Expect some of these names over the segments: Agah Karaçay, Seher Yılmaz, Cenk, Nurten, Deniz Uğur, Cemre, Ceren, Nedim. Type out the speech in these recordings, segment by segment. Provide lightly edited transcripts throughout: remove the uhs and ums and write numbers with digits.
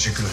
Teşekkürler.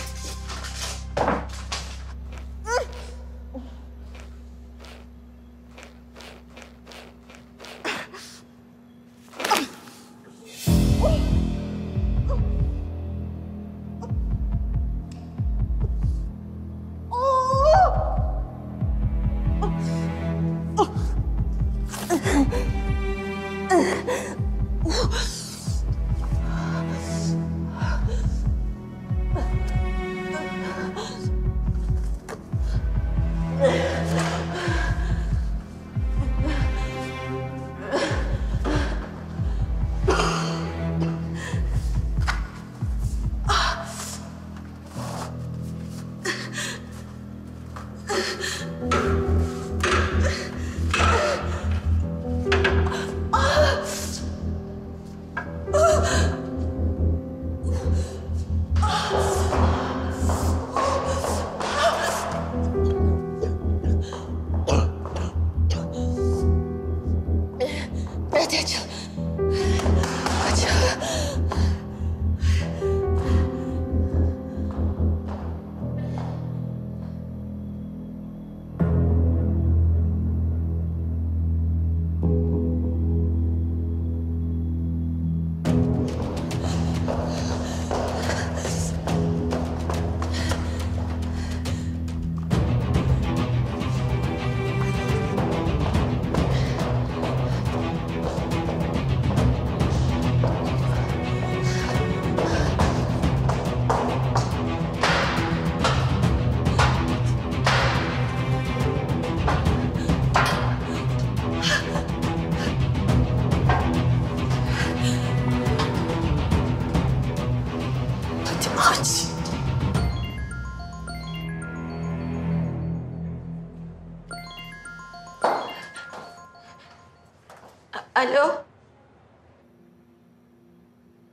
Alo.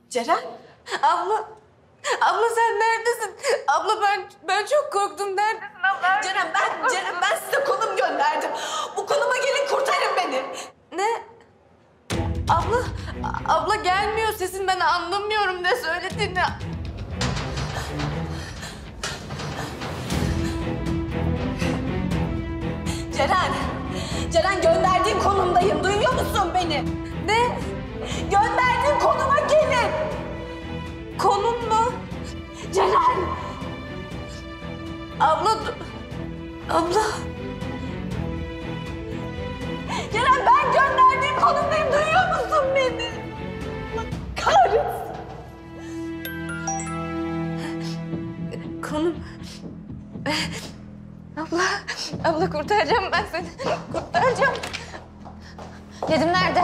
Ceren? Abla. Abla sen neredesin? Abla ben çok korktum. Neredesin abla? Ceren ben size konum gönderdim. Bu konuma gelin kurtarın beni. Ne? Abla gelmiyor sesin. Ben anlamıyorum ne söylediğini. Ceren gönderdiğim konumdayım. Duyuyor musun beni? Ne? Gönderdiğim konuma gelin. Konum mu? Ceren. Abla. Ceren ben gönderdiğim konumdayım. Duyuyor musun beni? Kahretsin. Konum. Abla kurtaracağım ben seni. Kurtaracağım. Nedim nerede?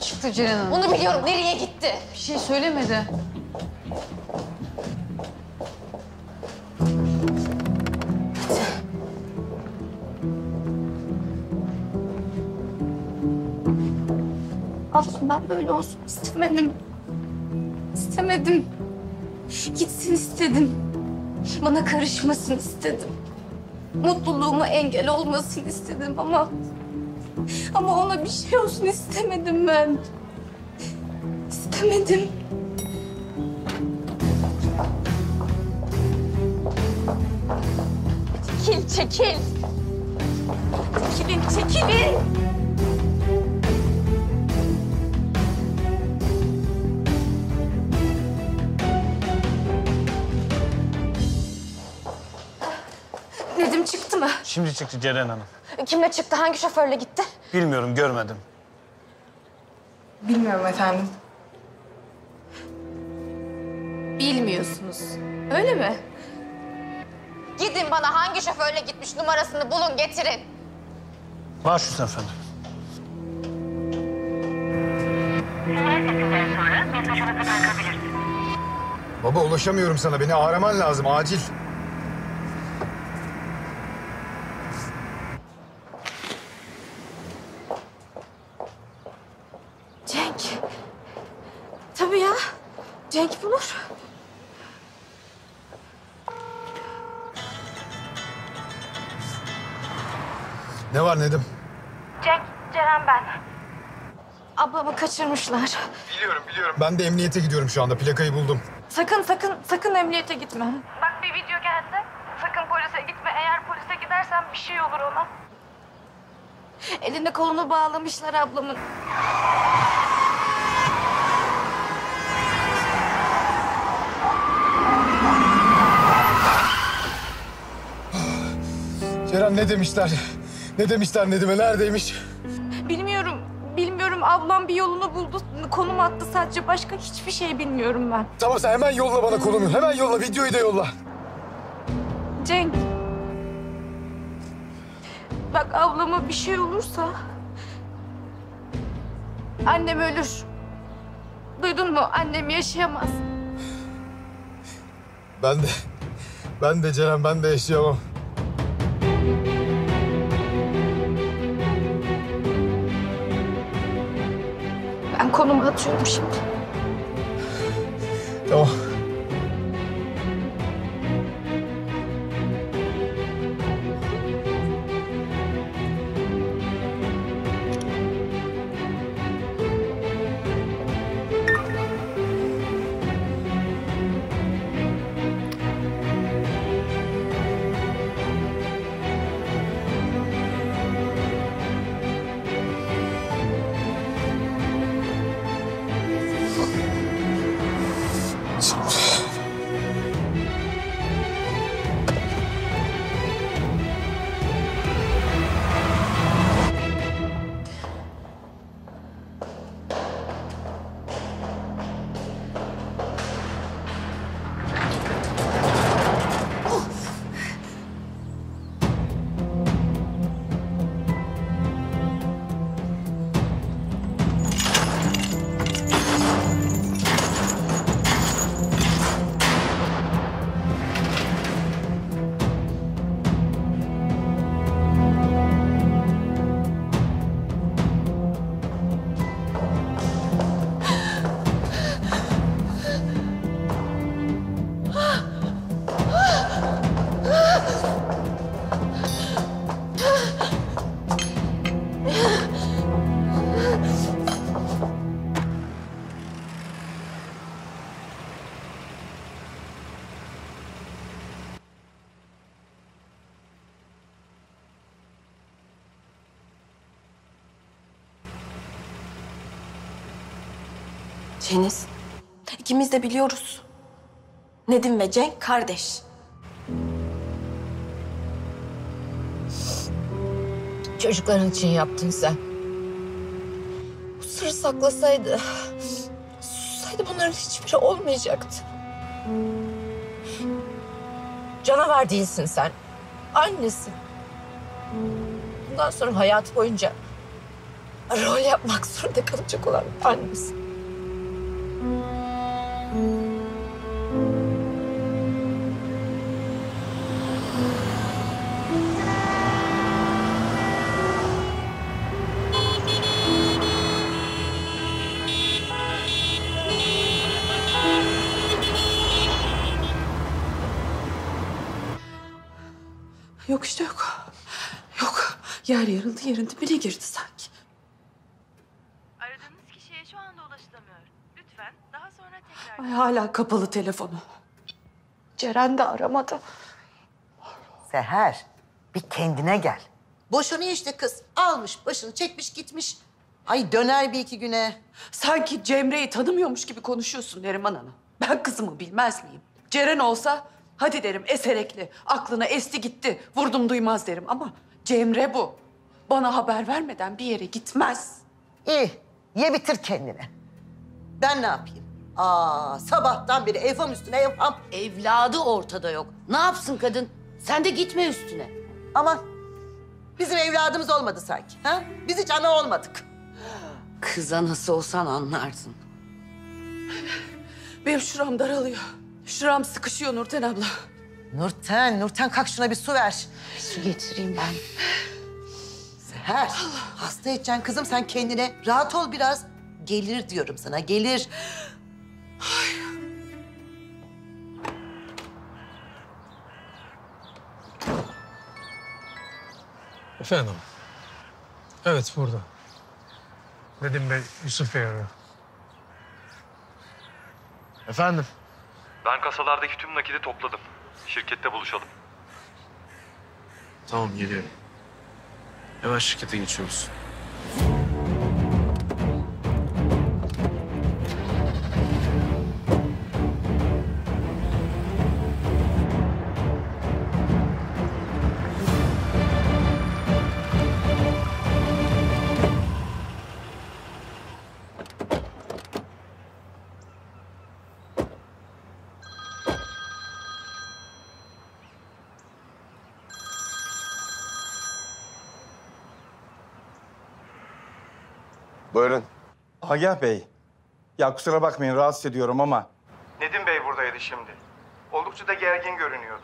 Çıktı Ceren Hanım. Onu biliyorum. Nereye gitti? Bir şey söylemedi. Aslında ben böyle olsun istemedim. İstemedim. Gitsin istedim. Bana karışmasın istedim. Mutluluğuma engel olmasını istedim ama ona bir şey olsun istemedim ben. İstemedim. Çekil. Çekilin. Çıktı mı? Şimdi çıktı Ceren Hanım. Kimle çıktı? Hangi şoförle gitti? Bilmiyorum, görmedim. Bilmiyorum efendim. Bilmiyorsunuz, öyle mi? Gidin bana hangi şoförle gitmiş numarasını bulun, getirin. Baş üstüne efendim. Baba ulaşamıyorum sana, beni araman lazım, acil. Cenk bulur. Ne var Nedim? Cenk, Ceren ben. Ablamı kaçırmışlar. Biliyorum. Ben de emniyete gidiyorum şu anda. Plakayı buldum. Sakın emniyete gitme. Bak bir video geldi. Sakın polise gitme. Eğer polise gidersen bir şey olur ona. Elini kolunu bağlamışlar ablamın. Ceren ne demişler? Ne demişler Nedim'e? Neredeymiş? Bilmiyorum. Ablam bir yolunu buldu. Konum attı sadece. Başka hiçbir şey bilmiyorum ben. Tamam sen hemen yolla bana konumu. Hemen yolla. Videoyu da yolla. Cenk. Bak ablama bir şey olursa... annem ölür. Duydun mu? Annem yaşayamaz. Ben de Ceren, ben de yaşayamam. Ben konumu atıyorum şimdi. Tamam. Deniz, ikimiz de biliyoruz. Nedim ve Cenk kardeş. Çocukların için yaptın sen. Bu sırrı saklasaydı, susaydı bunların hiçbiri olmayacaktı. Canavar değilsin sen. Annesi. Bundan sonra hayatı boyunca rol yapmak zorunda kalacak olan annesi. Yok işte yok. Yok. Yer yarıldı, yerin dibine girdi sanki. Aradığınız kişiye şu anda ulaşılamıyor. Lütfen daha sonra tekrar... Ay hala kapalı telefonu. Ceren de aramadı. Seher, bir kendine gel. Boşanıyor işte kız. Almış başını çekmiş gitmiş. Ay döner bir iki güne. Sanki Cemre'yi tanımıyormuş gibi konuşuyorsun Neriman Hanım. Ben kızımı bilmez miyim? Ceren olsa... hadi derim eserekli, aklına esti gitti, vurdum duymaz derim ama Cemre bu. Bana haber vermeden bir yere gitmez. İyi, ye bitir kendini. Ben ne yapayım? Sabahtan beri evham üstüne evham. Evladı ortada yok. Ne yapsın kadın? Sen de gitme üstüne. Aman, bizim evladımız olmadı sanki. Ha? Biz hiç ana olmadık. Kız anası olsan anlarsın. Benim şuram daralıyor. Şuram sıkışıyor Nurten abla. Nurten kalk şuna bir su ver. Su getireyim ben. Seher, Allah. Hasta edeceksin kızım sen kendine. Rahat ol biraz. Gelir diyorum sana, gelir. Ay. Efendim? Evet, burada. Nedim Bey, Yusuf Bey arıyor. Efendim? Ben kasalardaki tüm nakidi topladım. Şirkette buluşalım. Tamam, geliyorum. Hemen şirkete geçiyoruz. Buyurun. Agah Bey, ya kusura bakmayın rahatsız ediyorum ama... Nedim Bey buradaydı şimdi. Oldukça da gergin görünüyordu.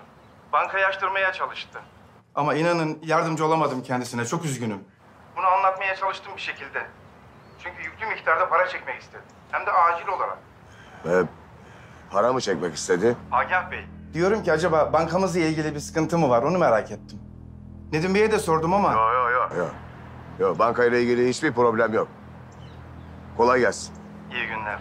Bankayı açtırmaya çalıştı. Ama inanın yardımcı olamadım kendisine, çok üzgünüm. Bunu anlatmaya çalıştım bir şekilde. Çünkü yüklü miktarda para çekmek istedi. Hem de acil olarak. Para mı çekmek istedi? Agah Bey. Diyorum ki acaba bankamızla ilgili bir sıkıntı mı var, onu merak ettim. Nedim Bey'e de sordum ama... Yok, bankayla ilgili hiçbir problem yok. Kolay gelsin. İyi günler.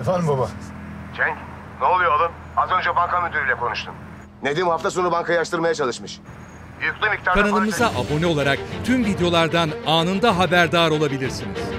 Efendim baba. Cenk, ne oluyor oğlum? Az önce banka müdürüyle konuştum. Nedim hafta sonu bankayı açtırmaya çalışmış. Kanalımıza abone olarak tüm videolardan anında haberdar olabilirsiniz.